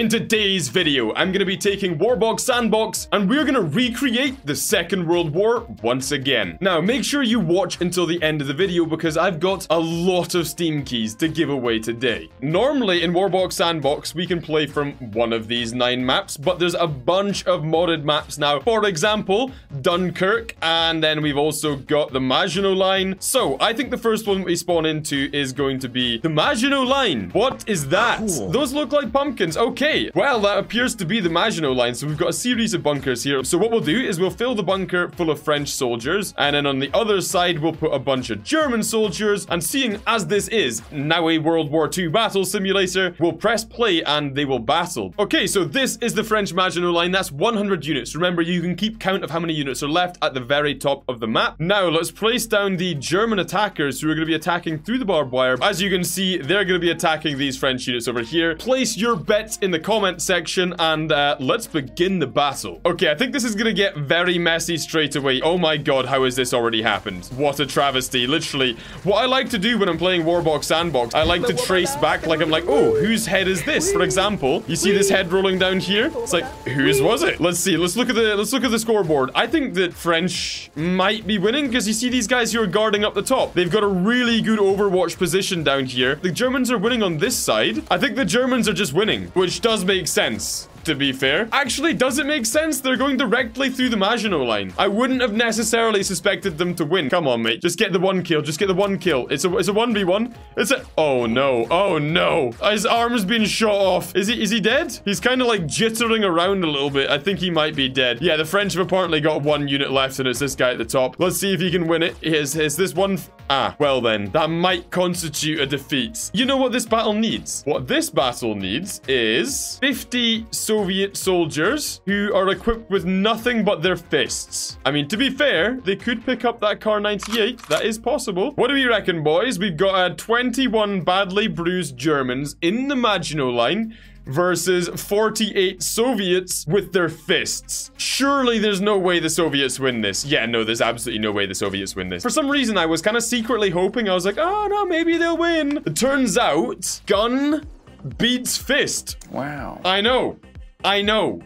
In today's video, I'm going to be taking Warbox Sandbox and we're going to recreate the Second World War once again. Now, make sure you watch until the end of the video because I've got a lot of Steam keys to give away today. Normally in Warbox Sandbox, we can play from one of these 9 maps, but there's a bunch of modded maps now. For example, Dunkirk, and then we've also got the Maginot Line. So I think the first one we spawn into is going to be the Maginot Line. What is that? Cool. Those look like pumpkins. Okay, well, that appears to be the Maginot Line, so we've got a series of bunkers here. So what we'll do is we'll fill the bunker full of French soldiers, and then on the other side, we'll put a bunch of German soldiers, and seeing as this is now a World War II battle simulator, we'll press play and they will battle. Okay, so this is the French Maginot Line. That's 100 units. Remember, you can keep count of how many units are left at the very top of the map. Now, let's place down the German attackers who are going to be attacking through the barbed wire. As you can see, they're going to be attacking these French units over here. Place your bets in the comment section and let's begin the battle. Okay, I think this is gonna get very messy straight away. Oh my god, how has this already happened? What a travesty, literally. What I like to do when I'm playing Warbox Sandbox, I like to trace back, like I'm like, oh, whose head is this? For example, you see this head rolling down here? It's like, whose was it? Let's see, let's look at the scoreboard. I think that French might be winning because you see these guys who are guarding up the top. They've got a really good overwatch position down here. The Germans are winning on this side. I think the Germans are just winning, which does make sense. To be fair. Actually, does it make sense? They're going directly through the Maginot Line. I wouldn't have necessarily suspected them to win. Come on, mate. Just get the one kill. Just get the one kill. It's a 1v1. Oh, no. Oh, no. His arm's been shot off. Is he dead? He's kind of like jittering around a little bit. I think he might be dead. Yeah, the French have apparently got one unit left, and it's this guy at the top. Let's see if he can win it. Is this one? Ah, well then. That might constitute a defeat. You know what this battle needs? What this battle needs is 50 Soviet soldiers who are equipped with nothing but their fists. I mean, to be fair, they could pick up that Kar 98. That is possible. What do we reckon, boys? We've got 21 badly bruised Germans in the Maginot Line versus 48 Soviets with their fists. Surely there's no way the Soviets win this. Yeah, no, there's absolutely no way the Soviets win this. For some reason, I was kind of secretly hoping. I was like, oh, no, maybe they'll win. It turns out, gun beats fist. Wow. I know.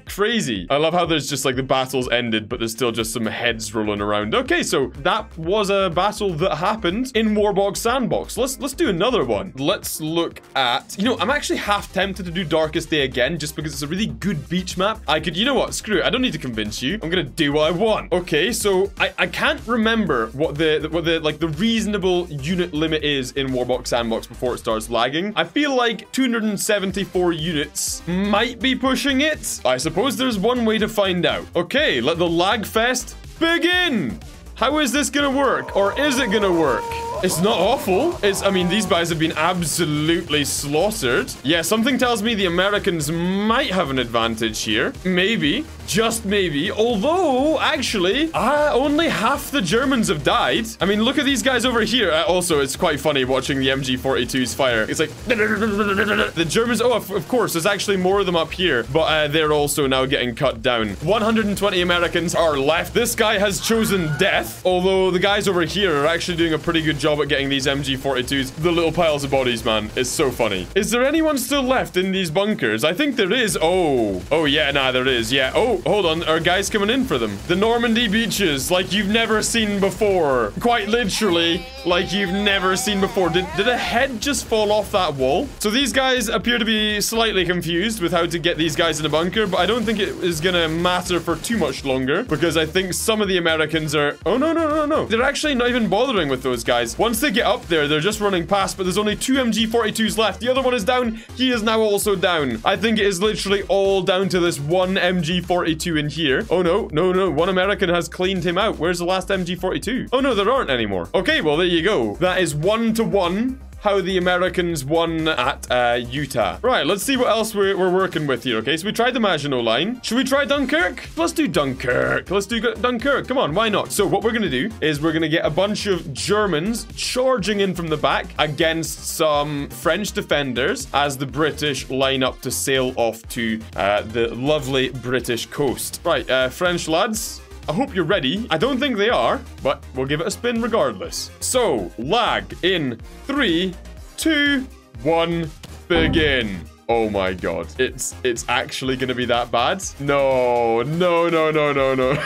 Crazy. I love how there's just like the battles ended, but there's still just some heads rolling around. Okay, so that was a battle that happened in Warbox Sandbox. Let's do another one. Let's look at... You know, I'm actually half tempted to do Darkest Day again just because it's a really good beach map. I could... You know what? Screw it. I don't need to convince you. I'm gonna do what I want. Okay, so I can't remember what the reasonable unit limit is in Warbox Sandbox before it starts lagging. I feel like 274 units might be pushing it. I suppose there's one way to find out. Okay, let the lag fest begin. How is this gonna work? Or is it gonna work? It's not awful. I mean, these guys have been absolutely slaughtered. Yeah, something tells me the Americans might have an advantage here. Maybe. Just maybe. Although, actually, only half the Germans have died. I mean, look at these guys over here. Also, it's quite funny watching the MG42s fire. It's like... The Germans... Oh, of course, there's actually more of them up here. But they're also now getting cut down. 120 Americans are left. This guy has chosen death. Although, the guys over here are actually doing a pretty good job at getting these MG42s. The little piles of bodies, man. It's so funny. Is there anyone still left in these bunkers? I think there is. Oh, yeah, nah, there is. Yeah. Oh, hold on. Are guys coming in for them? The Normandy beaches, like you've never seen before. Quite literally, like you've never seen before. Did a head just fall off that wall? So these guys appear to be slightly confused with how to get these guys in a bunker, but I don't think it is gonna matter for too much longer because I think some of the Americans are... Oh, no. They're actually not even bothering with those guys. Once they get up there, they're just running past, but there's only 2 MG42s left. The other one is down. He is now also down. I think it is literally all down to this one MG42 in here. Oh, no. One American has cleaned him out. Where's the last MG42? Oh, no, there aren't anymore. Okay, well, there you go. That is 1-to-1. How the Americans won at Utah. Right, let's see what else we're working with here, okay? So we tried the Maginot Line. Should we try Dunkirk? Let's do Dunkirk. Let's do Dunkirk. Come on, why not? So what we're gonna do is we're gonna get a bunch of Germans charging in from the back against some French defenders as the British line up to sail off to the lovely British coast. Right, French lads. I hope you're ready. I don't think they are, but we'll give it a spin regardless. So, lag in 3, 2, 1, begin. Oh my god. It's actually gonna be that bad? No, no, no, no, no, no.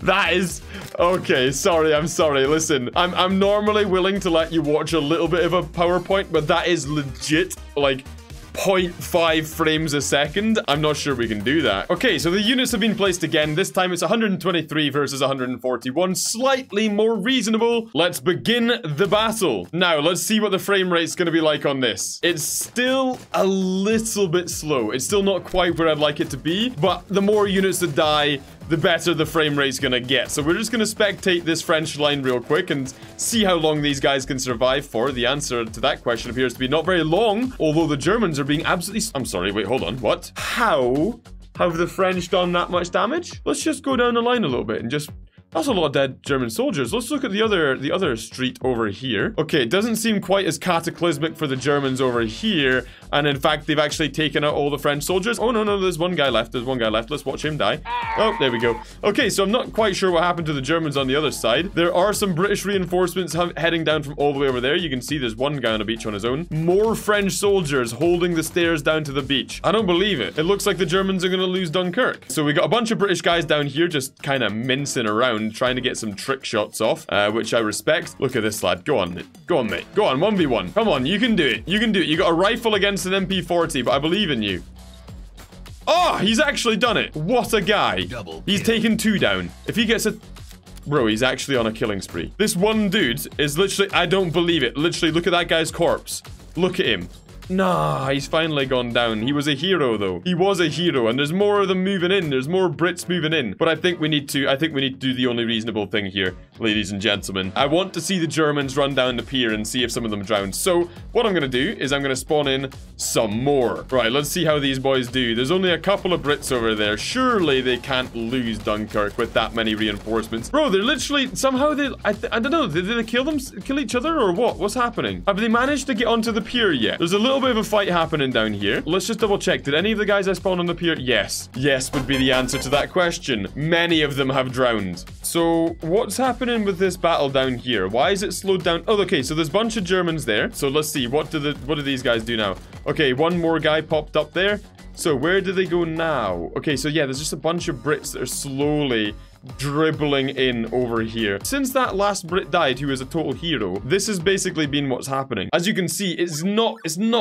That is okay. Sorry, I'm sorry. Listen, I'm normally willing to let you watch a little bit of a PowerPoint, but that is legit like 0.5 frames a second. I'm not sure we can do that. Okay, so the units have been placed again. This time it's 123 versus 141. Slightly more reasonable. Let's begin the battle. Now, let's see what the frame rate's going to be like on this. It's still a little bit slow. It's still not quite where I'd like it to be, but the more units that die, the better the frame rate's gonna get. So we're just gonna spectate this French line real quick and see how long these guys can survive for. The answer to that question appears to be not very long, although the Germans are being absolutely... I'm sorry, wait, hold on, what? How have the French done that much damage? Let's just go down the line a little bit and just... That's a lot of dead German soldiers. Let's look at the other street over here. Okay, it doesn't seem quite as cataclysmic for the Germans over here. And in fact, they've actually taken out all the French soldiers. Oh, no, no, there's one guy left. There's one guy left. Let's watch him die. Oh, there we go. Okay, so I'm not quite sure what happened to the Germans on the other side. There are some British reinforcements heading down from all the way over there. You can see there's one guy on a beach on his own. More French soldiers holding the stairs down to the beach. I don't believe it. It looks like the Germans are going to lose Dunkirk. So we got a bunch of British guys down here just kind of mincing around, trying to get some trick shots off, which I respect. Look at this lad. Go on, mate. Go on, mate. Go on, 1v1. Come on, you can do it. You can do it. You got a rifle against an MP40, but I believe in you. Oh, he's actually done it. What a guy. He's taken two down. If he gets a... Bro, he's actually on a killing spree. This one dude is literally... I don't believe it. Literally, look at that guy's corpse. Look at him. Nah, he's finally gone down. He was a hero, though. He was a hero, and there's more of them moving in. There's more Brits moving in. But I think we need to do the only reasonable thing here, ladies and gentlemen. I want to see the Germans run down the pier and see if some of them drown. So what I'm going to do is I'm going to spawn in some more. Right, let's see how these boys do. There's only a couple of Brits over there. Surely they can't lose Dunkirk with that many reinforcements. Bro, they're literally... Somehow they... I don't know. Did they kill each other or what? What's happening? Have they managed to get onto the pier yet? There's a little bit of a fight happening down here. Let's just double check. Did any of the guys I spawned on the pier? Yes. Yes would be the answer to that question. Many of them have drowned. So what's happening with this battle down here? Why is it slowed down? Oh, okay. So there's a bunch of Germans there. So let's see. What do these guys do now? Okay, one more guy popped up there. So where do they go now? Okay, so yeah, there's just a bunch of Brits that are slowly dribbling in over here. Since that last Brit died, who is a total hero, this has basically been what's happening. As you can see, it's not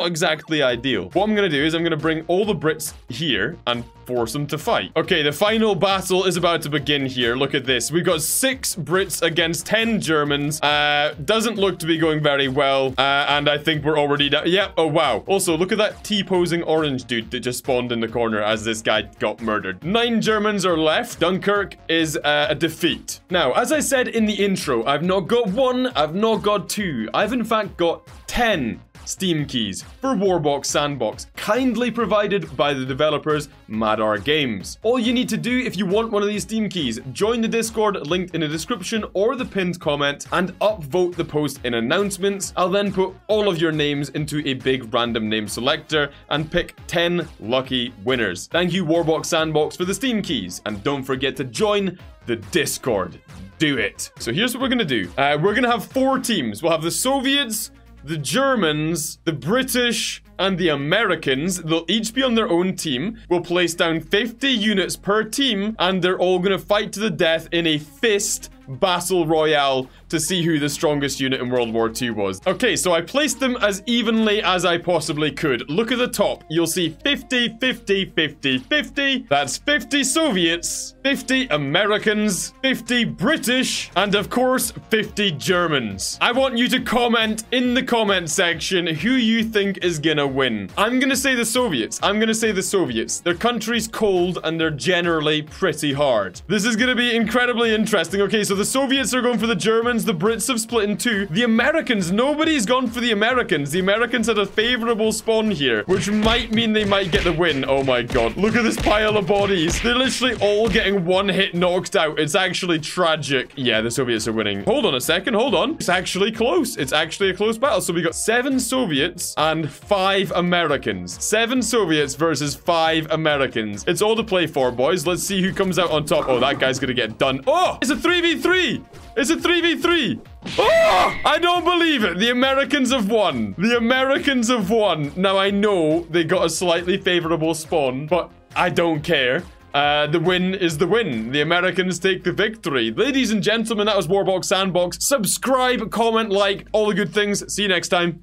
exactly ideal. What I'm gonna do is I'm gonna bring all the Brits here and force them to fight. Okay, the final battle is about to begin here. Look at this. We've got 6 Brits against 10 Germans. Doesn't look to be going very well. And I think we're already down. Yeah, oh wow. Also, look at that T-posing orange dude that just spawned in the corner as this guy got murdered. 9 Germans are left. Dunkirk is a defeat. Now, as I said in the intro, I've not got 1, I've not got 2. I've in fact got 10 Steam keys for Warbox Sandbox, kindly provided by the developers Madar Games. All you need to do if you want one of these Steam keys, join the Discord linked in the description or the pinned comment and upvote the post in announcements. I'll then put all of your names into a big random name selector and pick 10 lucky winners. Thank you Warbox Sandbox for the Steam keys, and don't forget to join the Discord. Do it. So here's what we're gonna do. We're gonna have 4 teams. We'll have the Soviets, the Germans, the British, and the Americans. They'll each be on their own team. We'll place down 50 units per team, and they're all gonna fight to the death in a fist battle royale to see who the strongest unit in World War II was. Okay, so I placed them as evenly as I possibly could. Look at the top. You'll see 50, 50, 50, 50. That's 50 Soviets, 50 Americans, 50 British, and of course, 50 Germans. I want you to comment in the comment section who you think is gonna win. I'm gonna say the Soviets. I'm gonna say the Soviets. Their country's cold and they're generally pretty hard. This is gonna be incredibly interesting. Okay, so the Soviets are going for the Germans. The Brits have split in two. The Americans, nobody's gone for the Americans. The Americans had a favorable spawn here, which might mean they might get the win. Oh my god. Look at this pile of bodies. They're literally all getting one hit knocked out. It's actually tragic. Yeah, the Soviets are winning. Hold on a second. Hold on. It's actually close. It's actually a close battle. So we got 7 Soviets and 5 Americans. 7 Soviets versus 5 Americans. It's all to play for, boys. Let's see who comes out on top. Oh, that guy's gonna get done. Oh, it's a 3v3. 3v3! It's a 3v3! Oh, I don't believe it. The Americans have won. The Americans have won. Now, I know they got a slightly favorable spawn, but I don't care. The win is the win. The Americans take the victory. Ladies and gentlemen, that was Warbox Sandbox. Subscribe, comment, like, all the good things. See you next time.